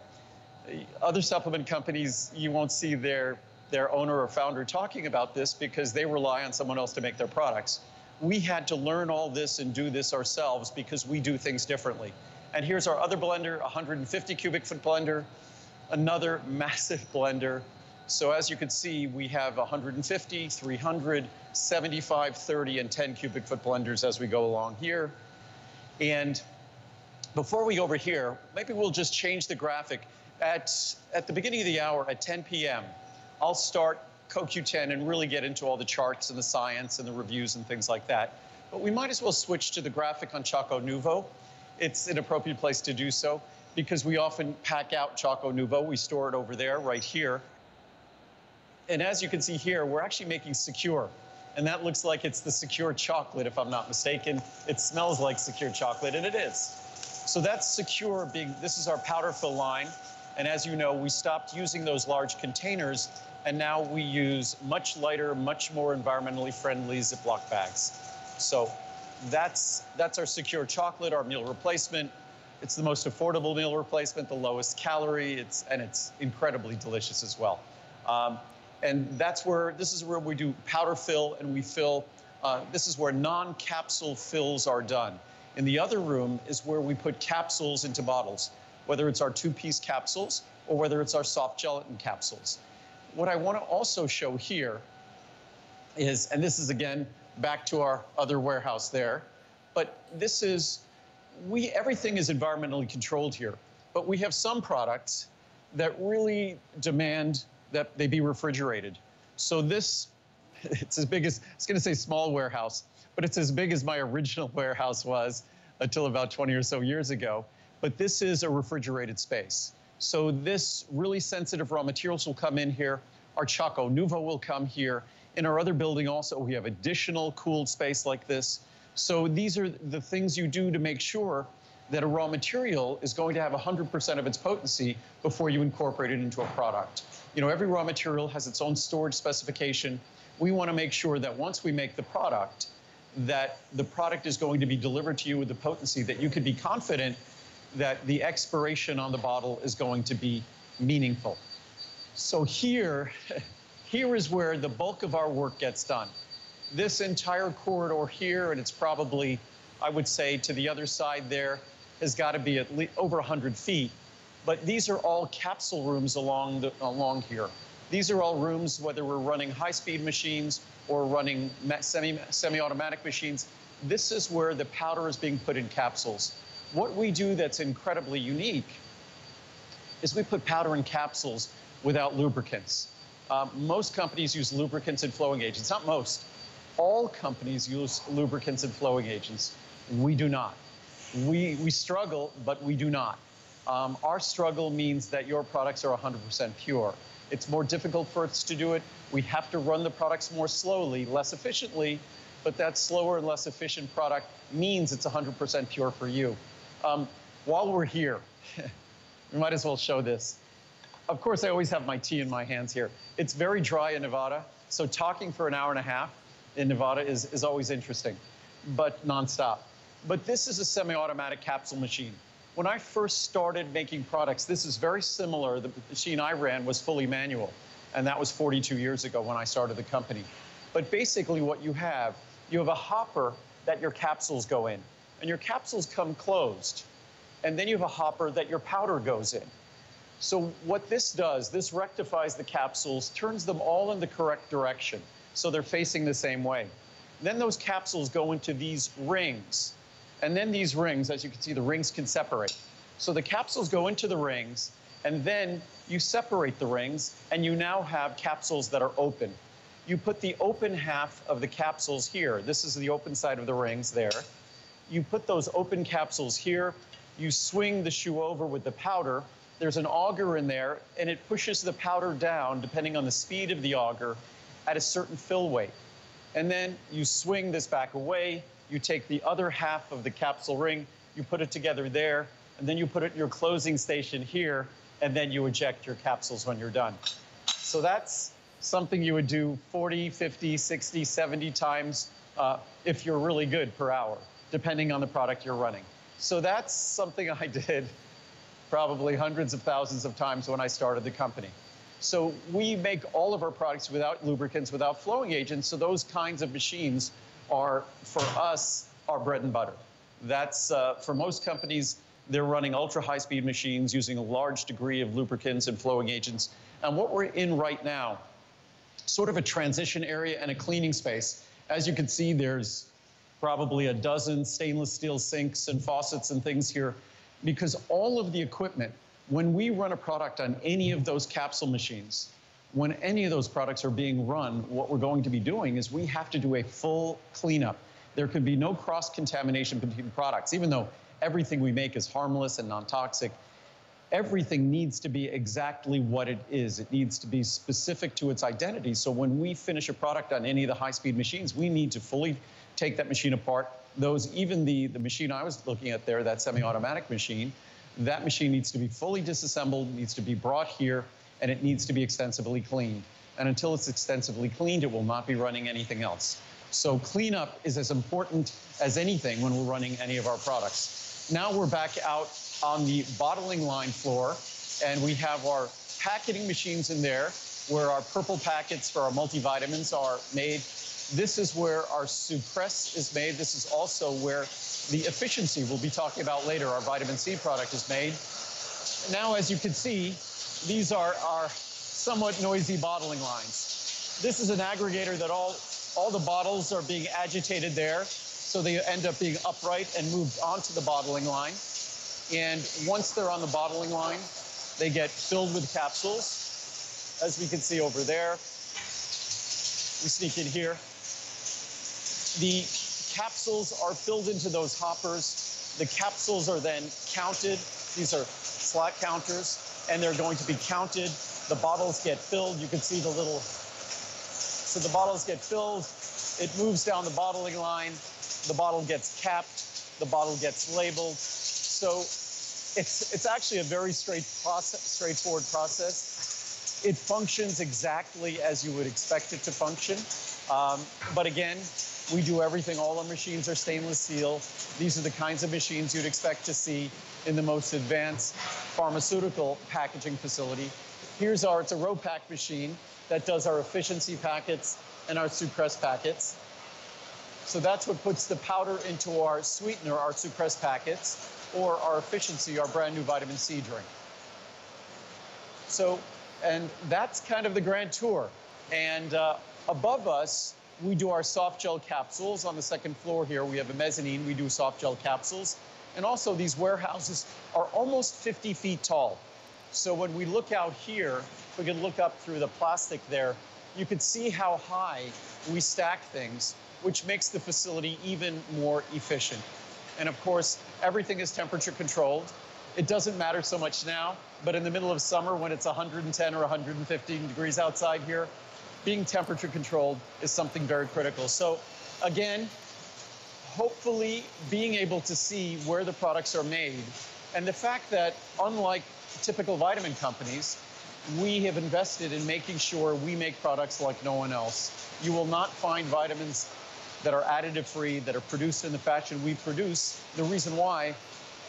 other supplement companies, you won't see their owner or founder talking about this because they rely on someone else to make their products. We had to learn all this and do this ourselves because we do things differently. And here's our other blender, 150 cubic foot blender, another massive blender. So as you can see, we have 150, 300, 75, 30, and 10 cubic foot blenders as we go along here. And before we go over here, maybe we'll just change the graphic. At the beginning of the hour, at 10 p.m., I'll start CoQ10 and really get into all the charts and the science and the reviews and things like that. But we might as well switch to the graphic on Chocolat Nouveau. It's an appropriate place to do so because we often pack out Chocolat Nouveau. We store it over there, right here. And as you can see here, we're actually making Secure. And that looks like it's the Secure chocolate, if I'm not mistaken. It smells like Secure chocolate, and it is. So that's Secure being, this is our powder fill line. And as you know, we stopped using those large containers, and now we use much lighter, much more environmentally friendly Ziploc bags. So that's our Secure chocolate, our meal replacement. It's the most affordable meal replacement, the lowest calorie, and it's incredibly delicious as well. And that's where, this is where we do powder fill, and we fill, this is where non-capsule fills are done. In the other room is where we put capsules into bottles, whether it's our two-piece capsules or whether it's our soft gelatin capsules. What I want to also show here is, and this is again, back to our other warehouse there, but this is, everything is environmentally controlled here, but we have some products that really demand that they be refrigerated. So this, it's as big as, I was gonna say small warehouse, but it's as big as my original warehouse was until about 20 or so years ago. But this is a refrigerated space. So this really sensitive raw materials will come in here. Our Chocolat Nouveau will come here. In our other building also, we have additional cooled space like this. So these are the things you do to make sure that a raw material is going to have 100% of its potency before you incorporate it into a product. You know, every raw material has its own storage specification. We want to make sure that once we make the product, that the product is going to be delivered to you with the potency that you could be confident that the expiration on the bottle is going to be meaningful. So here is where the bulk of our work gets done. This entire corridor here, and it's probably, I would say, to the other side there, has got to be at least over 100 feet. But these are all capsule rooms along here. These are all rooms, whether we're running high-speed machines or running semi-automatic machines. This is where the powder is being put in capsules. What we do that's incredibly unique is we put powder in capsules without lubricants. Most companies use lubricants and flowing agents. Not most. All companies use lubricants and flowing agents. We do not. We struggle, but we do not. Our struggle means that your products are 100% pure. It's more difficult for us to do it. We have to run the products more slowly, less efficiently, but that slower and less efficient product means it's 100% pure for you. While we're here, we might as well show this. Of course, I always have my tea in my hands here. It's very dry in Nevada, so talking for an hour and a half in Nevada is always interesting, but nonstop. But this is a semi-automatic capsule machine. When I first started making products, this is very similar. The machine I ran was fully manual, and that was 42 years ago when I started the company. But basically what you have a hopper that your capsules go in, and your capsules come closed. And then you have a hopper that your powder goes in. So what this does, this rectifies the capsules, turns them all in the correct direction, so they're facing the same way. Then those capsules go into these rings. And then these rings, as you can see, the rings can separate. So the capsules go into the rings, and then you separate the rings, and you now have capsules that are open. You put the open half of the capsules here. This is the open side of the rings there. You put those open capsules here. You swing the shoe over with the powder. There's an auger in there, and it pushes the powder down, depending on the speed of the auger, at a certain fill weight. And then you swing this back away. You take the other half of the capsule ring, you put it together there, and then you put it in your closing station here, and then you eject your capsules when you're done. So that's something you would do 40, 50, 60, 70 times if you're really good per hour, depending on the product you're running. So that's something I did probably hundreds of thousands of times when I started the company. So we make all of our products without lubricants, without flowing agents, so those kinds of machines are, for us, our bread and butter. That's, for most companies, they're running ultra-high-speed machines using a large degree of lubricants and flowing agents. And what we're in right now, sort of a transition area and a cleaning space. As you can see, there's probably a dozen stainless steel sinks and faucets and things here, because all of the equipment, when we run a product on any of those capsule machines, when any of those products are being run, what we're going to be doing is we have to do a full cleanup. There could be no cross-contamination between products, even though everything we make is harmless and non-toxic. Everything needs to be exactly what it is. It needs to be specific to its identity. So when we finish a product on any of the high-speed machines, we need to fully take that machine apart. Those, even the machine I was looking at there, that semi-automatic machine, that machine needs to be fully disassembled, needs to be brought here, and it needs to be extensively cleaned. And until it's extensively cleaned, it will not be running anything else. So cleanup is as important as anything when we're running any of our products. Now we're back out on the bottling line floor, and we have our packaging machines in there where our purple packets for our multivitamins are made. This is where our Suppress is made. This is also where the efficiency we'll be talking about later, our vitamin C product, is made. Now, as you can see, these are our somewhat noisy bottling lines. This is an aggregator that all the bottles are being agitated there, so they end up being upright and moved onto the bottling line. And once they're on the bottling line, they get filled with capsules, as we can see over there. We sneak in here. The capsules are filled into those hoppers. The capsules are then counted. These are slot counters, and they're going to be counted. The bottles get filled. You can see the little, so the bottles get filled. It moves down the bottling line. The bottle gets capped. The bottle gets labeled. So it's actually a very straightforward process. It functions exactly as you would expect it to function. But again, we do everything. All our machines are stainless steel. These are the kinds of machines you'd expect to see in the most advanced pharmaceutical packaging facility. Here's our, it's a Ropak machine that does our efficiency packets and our Sucrest packets. So that's what puts the powder into our sweetener, our Sucrest packets, or our efficiency, our brand new vitamin C drink. So, and that's kind of the grand tour. And above us, we do our soft gel capsules. On the second floor here, we have a mezzanine. We do soft gel capsules. And also, these warehouses are almost 50 feet tall. So when we look out here, we can look up through the plastic there. You can see how high we stack things, which makes the facility even more efficient. And of course, everything is temperature controlled. It doesn't matter so much now, but in the middle of summer, when it's 110 or 115 degrees outside here, being temperature controlled is something very critical. So again, hopefully being able to see where the products are made, and the fact that, unlike typical vitamin companies, we have invested in making sure we make products like no one else. You will not find vitamins that are additive-free, that are produced in the fashion we produce. The reason why,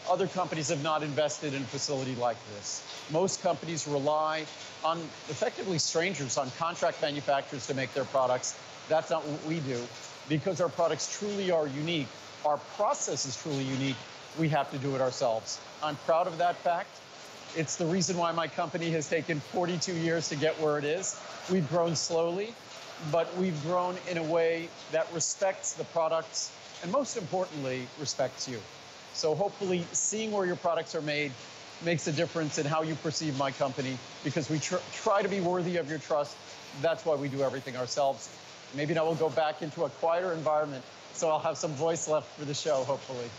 other companies have not invested in a facility like this. Most companies rely on effectively strangers, on contract manufacturers to make their products. That's not what we do. Because our products truly are unique, our process is truly unique, we have to do it ourselves. I'm proud of that fact. It's the reason why my company has taken 42 years to get where it is. We've grown slowly, but we've grown in a way that respects the products and, most importantly, respects you. So hopefully seeing where your products are made makes a difference in how you perceive my company, because we try to be worthy of your trust. That's why we do everything ourselves. Maybe now we'll go back into a quieter environment, so I'll have some voice left for the show, hopefully.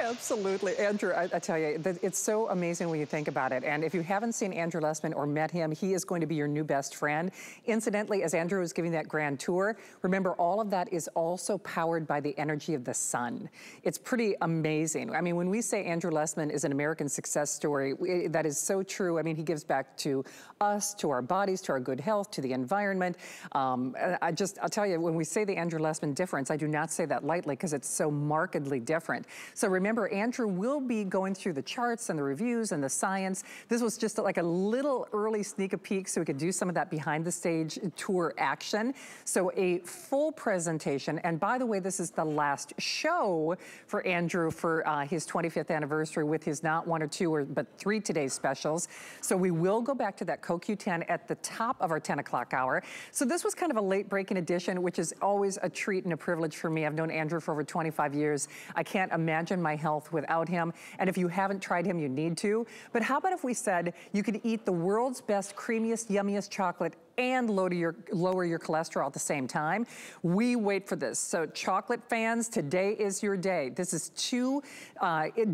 Absolutely. Andrew, I tell you, it's so amazing when you think about it. And if you haven't seen Andrew Lessman or met him, he is going to be your new best friend. Incidentally, as Andrew is giving that grand tour, remember, all of that is also powered by the energy of the sun. It's pretty amazing. I mean, when we say Andrew Lessman is an American success story, that is so true. I mean, he gives back to us, to our bodies, to our good health, to the environment. I'll tell you, when we say the Andrew Lessman difference, I do not say that lightly, because it's so markedly different. So remember, Andrew will be going through the charts and the reviews and the science. This was just like a little early sneak a peek, so we could do some of that behind the stage tour action. So a full presentation. And by the way, this is the last show for Andrew for his 25th anniversary, with his not one or two, but three today's specials. So we will go back to that CoQ10 at the top of our 10 o'clock hour. So this was kind of a late breaking edition, which is always a treat and a privilege for me. I've known Andrew for over 25 years. I can't imagine my health without him. And if you haven't tried him, you need to. But how about if we said you could eat the world's best, creamiest, yummiest chocolate and lower your cholesterol at the same time? We wait for this. So chocolate fans, today is your day. This is too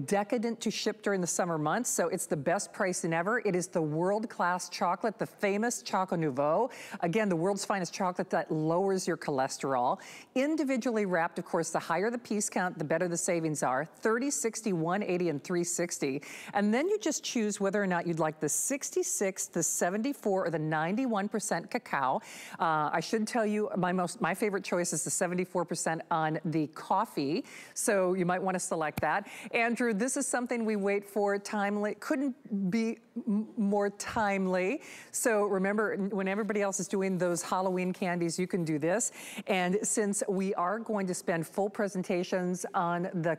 decadent to ship during the summer months, so it's the best pricing ever. It is the world-class chocolate, the famous Chocolat Nouveau. Again, the world's finest chocolate that lowers your cholesterol. Individually wrapped, of course, the higher the piece count, the better the savings are. 30, 60, 180, and 360. And then you just choose whether or not you'd like the 66, the 74, or the 91% cacao. I should tell you, my favorite choice is the 74% on the coffee, so you might want to select that. Andrew, this is something we wait for, timely. Couldn't be more timely. So remember, when everybody else is doing those Halloween candies, you can do this. And since we are going to spend full presentations on the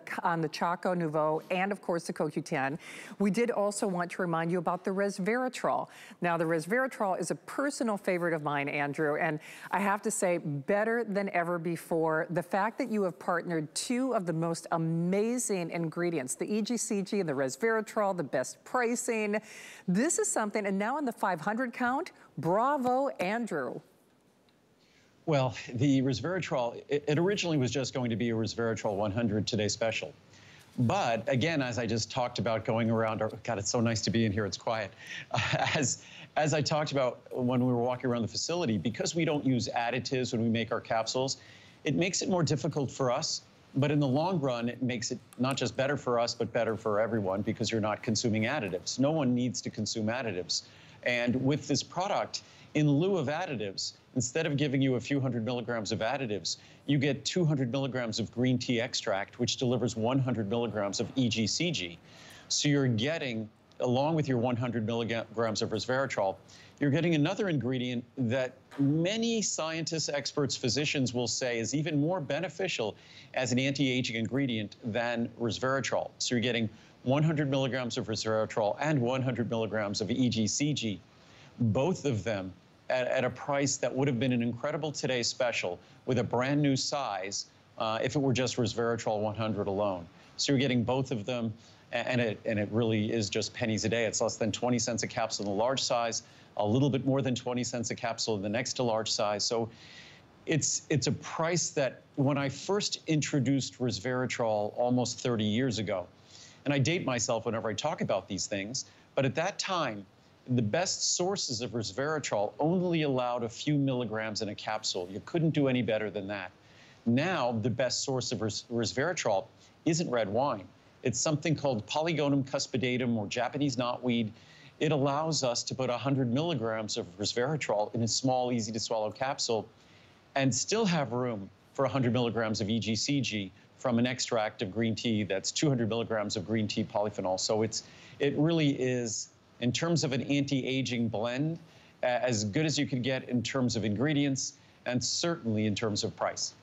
Chocolat Nouveau and of course the CoQ10, we did also want to remind you about the resveratrol. Now, the resveratrol is a personal favorite of mine, Andrew, and I have to say, better than ever before. The fact that you have partnered two of the most amazing ingredients, the EGCG and the resveratrol, the best pricing. This is something, and now in the 500 count, bravo, Andrew. Well, the resveratrol, it originally was just going to be a resveratrol 100 today special. But again, as I just talked about going around, God, it's so nice to be in here, it's quiet. As I talked about when we were walking around the facility, because we don't use additives when we make our capsules, it makes it more difficult for us. But in the long run, it makes it not just better for us, but better for everyone, because you're not consuming additives. No one needs to consume additives. And with this product, in lieu of additives, instead of giving you a few hundred milligrams of additives, you get 200 milligrams of green tea extract, which delivers 100 milligrams of EGCG. So you're getting, along with your 100 milligrams of resveratrol, you're getting another ingredient that many scientists, experts, physicians will say is even more beneficial as an anti-aging ingredient than resveratrol. So you're getting 100 milligrams of resveratrol and 100 milligrams of EGCG, both of them at a price that would have been an incredible today special with a brand new size if it were just resveratrol 100 alone. So you're getting both of them. And it really is just pennies a day. It's less than 20 cents a capsule in the large size, a little bit more than 20 cents a capsule in the next to large size. So it's a price that when I first introduced resveratrol almost 30 years ago, and I date myself whenever I talk about these things, but at that time, the best sources of resveratrol only allowed a few milligrams in a capsule. You couldn't do any better than that. Now, the best source of resveratrol isn't red wine. It's something called Polygonum cuspidatum, or Japanese knotweed. It allows us to put 100 milligrams of resveratrol in a small, easy-to-swallow capsule and still have room for 100 milligrams of EGCG from an extract of green tea that's 200 milligrams of green tea polyphenol. So it really is, in terms of an anti-aging blend, as good as you could get in terms of ingredients and certainly in terms of price.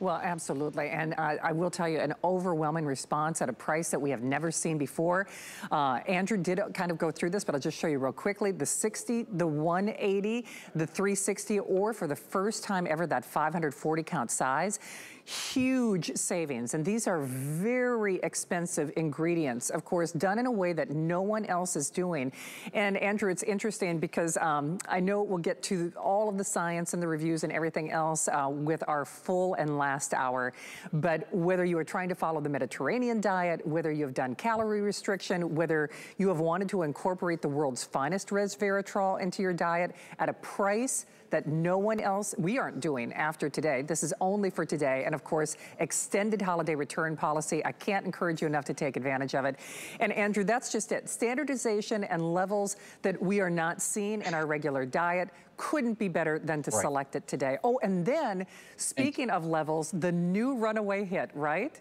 Well, absolutely, and I will tell you, an overwhelming response at a price that we have never seen before. Andrew did kind of go through this, but I'll just show you real quickly. The 60, the 180, the 360, or for the first time ever, that 540 count size. Huge savings, and these are very expensive ingredients, of course, done in a way that no one else is doing. And Andrew, it's interesting because I know we'll get to all of the science and the reviews and everything else with our full and last hour, but whether you are trying to follow the Mediterranean diet, whether you've done calorie restriction, whether you have wanted to incorporate the world's finest resveratrol into your diet at a price that no one else, we aren't doing after today. This is only for today. And of course, extended holiday return policy. I can't encourage you enough to take advantage of it. And Andrew, that's just it. Standardization and levels that we are not seeing in our regular diet. Couldn't be better than to select it today. Oh, and then speaking of levels, the new runaway hit, right?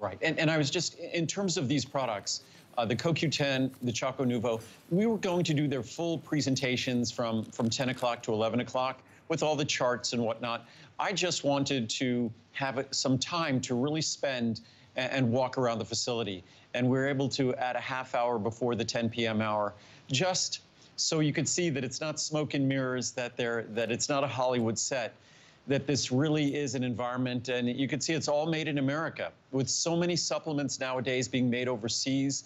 Right, and I was just, in terms of these products, the CoQ10, the Chocolat Nouveau, we were going to do their full presentations from 10 o'clock to 11 o'clock with all the charts and whatnot. I just wanted to have some time to really spend and walk around the facility. And we were able to add a half hour before the 10 p.m. hour, just so you could see that it's not smoke and mirrors, that it's not a Hollywood set, that this really is an environment. And you could see it's all made in America. With so many supplements nowadays being made overseas,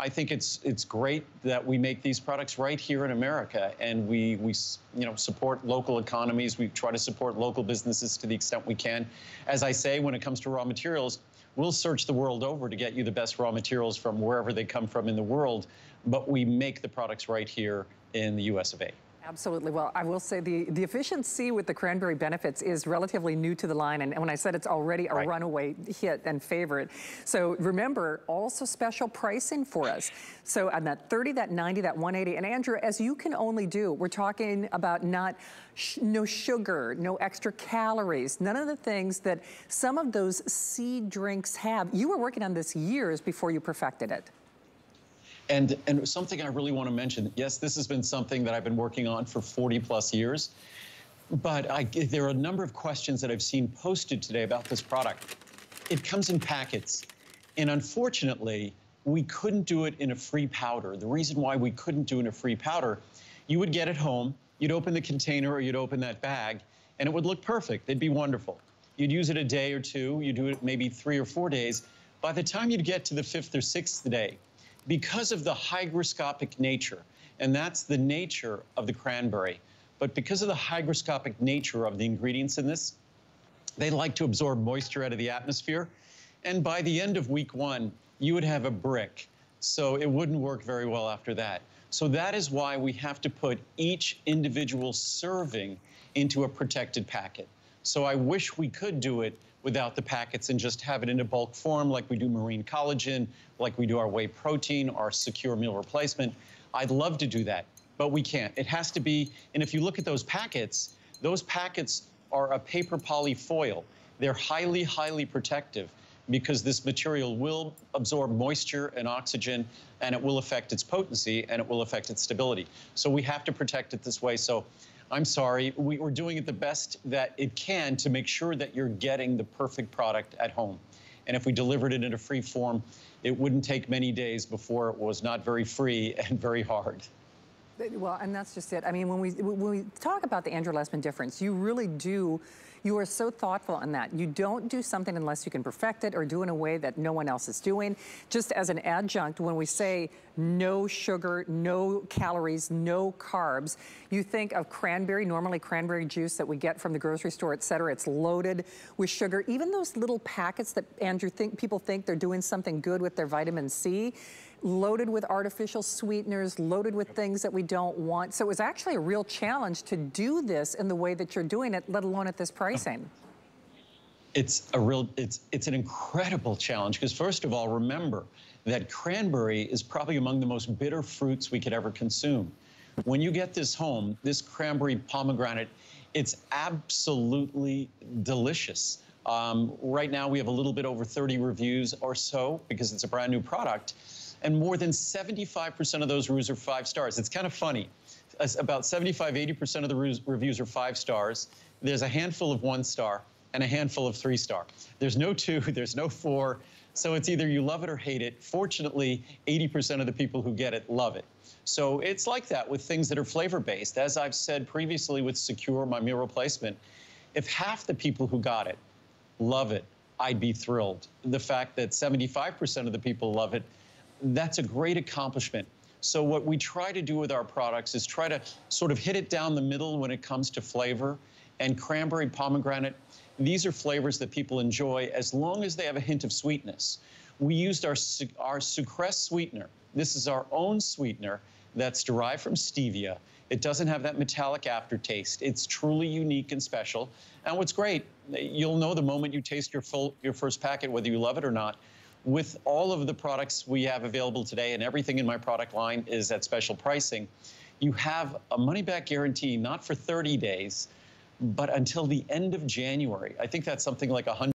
I think it's great that we make these products right here in America, and we you know, support local economies. We try to support local businesses to the extent we can. As I say, when it comes to raw materials, we'll search the world over to get you the best raw materials from wherever they come from in the world, but we make the products right here in the US of A. Absolutely. Well, I will say the efficiency with the cranberry benefits is relatively new to the line. And when I said it's already a runaway hit and favorite. So remember, also special pricing for us. So on that 30, that 90, that 180. And Andrew, as you can only do, we're talking about no sugar, no extra calories, none of the things that some of those seed drinks have. You were working on this years before you perfected it. And something I really want to mention, yes, this has been something that I've been working on for 40 plus years, but there are a number of questions that I've seen posted today about this product. It comes in packets, and unfortunately, we couldn't do it in a free powder. The reason why we couldn't do it in a free powder, you would get it home, you'd open the container or you'd open that bag, and it would look perfect, it'd be wonderful. You'd use it a day or two, you'd do it maybe 3 or 4 days. By the time you'd get to the 5th or 6th day, because of the hygroscopic nature, and that's the nature of the cranberry, but because of the hygroscopic nature of the ingredients in this, they like to absorb moisture out of the atmosphere. And by the end of week 1, you would have a brick. So it wouldn't work very well after that. So that is why we have to put each individual serving into a protected packet. So I wish we could do it without the packets and just have it in a bulk form like we do marine collagen, like we do our whey protein, our secure meal replacement. I'd love to do that, but we can't. It has to be, and if you look at those packets are a paper poly foil. They're highly, highly protective because this material will absorb moisture and oxygen, and it will affect its potency and it will affect its stability. So we have to protect it this way. So I'm sorry, we're doing it the best that it can to make sure that you're getting the perfect product at home. And if we delivered it in a free form, it wouldn't take many days before it was not very free and very hard. Well, and that's just it. I mean, when we talk about the Andrew Lessman difference, you really do, you are so thoughtful on that. You don't do something unless you can perfect it or do in a way that no one else is doing. Just as an adjunct, when we say no sugar, no calories, no carbs, you think of cranberry, normally cranberry juice that we get from the grocery store, et cetera. It's loaded with sugar. Even those little packets that Andrew people think they're doing something good with their vitamin C, loaded with artificial sweeteners, loaded with things that we don't want. So it was actually a real challenge to do this in the way that you're doing it, let alone at this pricing. It's a real, it's an incredible challenge because first of all, remember that cranberry is probably among the most bitter fruits we could ever consume. When you get this home, this cranberry pomegranate, it's absolutely delicious. Right now we have a little bit over 30 reviews or so because it's a brand new product. And more than 75% of those reviews are 5 stars. It's kind of funny. About 75, 80% of the reviews are 5 stars. There's a handful of 1 star. and a handful of 3-star. There's no 2, there's no 4. So it's either you love it or hate it. Fortunately, 80% of the people who get it love it. So it's like that with things that are flavor-based. As I've said previously with Secure, my meal replacement, if half the people who got it love it, I'd be thrilled. The fact that 75% of the people love it, that's a great accomplishment. So what we try to do with our products is try to sort of hit it down the middle when it comes to flavor. And cranberry, pomegranate, these are flavors that people enjoy as long as they have a hint of sweetness. We used our Sucrest sweetener. This is our own sweetener that's derived from stevia. It doesn't have that metallic aftertaste. It's truly unique and special. And what's great, you'll know the moment you taste your first packet whether you love it or not. With all of the products we have available today, and everything in my product line is at special pricing, you have a money-back guarantee, not for 30 days, but until the end of January. I think that's something like 100.